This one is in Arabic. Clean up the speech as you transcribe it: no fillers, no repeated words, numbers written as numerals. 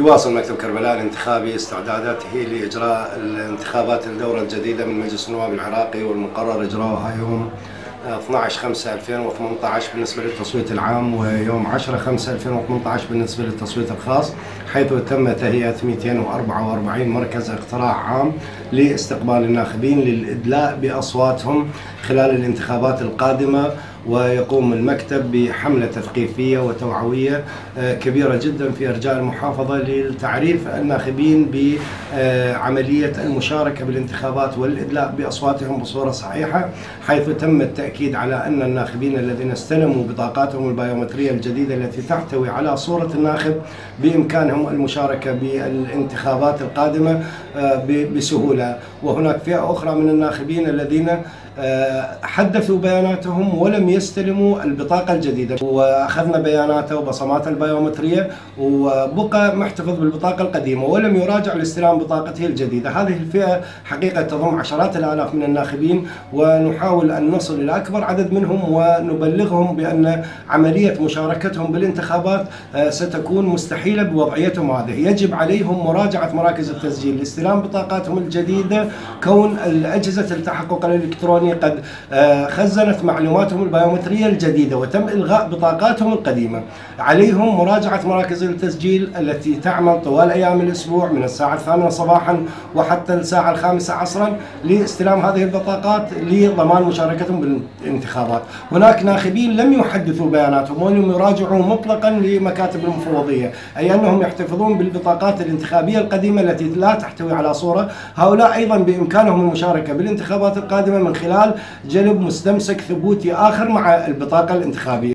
يواصل مكتب كربلاء الانتخابي استعداداته لإجراء الانتخابات الدورة الجديدة من مجلس النواب العراقي، والمقرر إجراءها يوم 12/5/2018 بالنسبة للتصويت العام، ويوم 10/5/2018 بالنسبة للتصويت الخاص، حيث تم تهيئة 244 مركز اقتراع عام لاستقبال الناخبين للإدلاء بأصواتهم خلال الانتخابات القادمة. ويقوم المكتب بحملة تثقيفية وتوعوية كبيرة جدا في أرجاء المحافظة لتعريف الناخبين بعملية المشاركة بالانتخابات والإدلاء بأصواتهم بصورة صحيحة، حيث تم التأكيد على أن الناخبين الذين استلموا بطاقاتهم البيومترية الجديدة التي تحتوي على صورة الناخب بإمكانهم المشاركة بالانتخابات القادمة بسهولة. وهناك فئة أخرى من الناخبين الذين حدثوا بياناتهم ولم يستلموا البطاقة الجديدة، وأخذنا بياناته وبصمات البيومترية وبقى محتفظ بالبطاقة القديمة ولم يراجع لاستلام بطاقته الجديدة. هذه الفئة حقيقة تضم عشرات الآلاف من الناخبين، ونحاول أن نصل إلى أكبر عدد منهم ونبلغهم بأن عملية مشاركتهم بالانتخابات ستكون مستحيلة بوضعيتهم هذه. يجب عليهم مراجعة مراكز التسجيل لاستلام بطاقاتهم الجديدة، كون الأجهزة التحقق الإلكتروني قد خزنت معلوماتهم البيومترية الجديدة وتم إلغاء بطاقاتهم القديمة. عليهم مراجعة مراكز التسجيل التي تعمل طوال أيام الأسبوع من الساعة 8 صباحا وحتى الساعة 5 عصرا لاستلام هذه البطاقات لضمان مشاركتهم بالانتخابات. هناك ناخبين لم يحدثوا بياناتهم ولم يراجعوا مطلقا لمكاتب المفوضية، أي أنهم يحتفظون بالبطاقات الانتخابية القديمة التي لا تحتوي على صورة. هؤلاء أيضا بإمكانهم المشاركة بالانتخابات القادمة من خلال جلب مستمسك ثبوتي آخر مع البطاقة الانتخابية.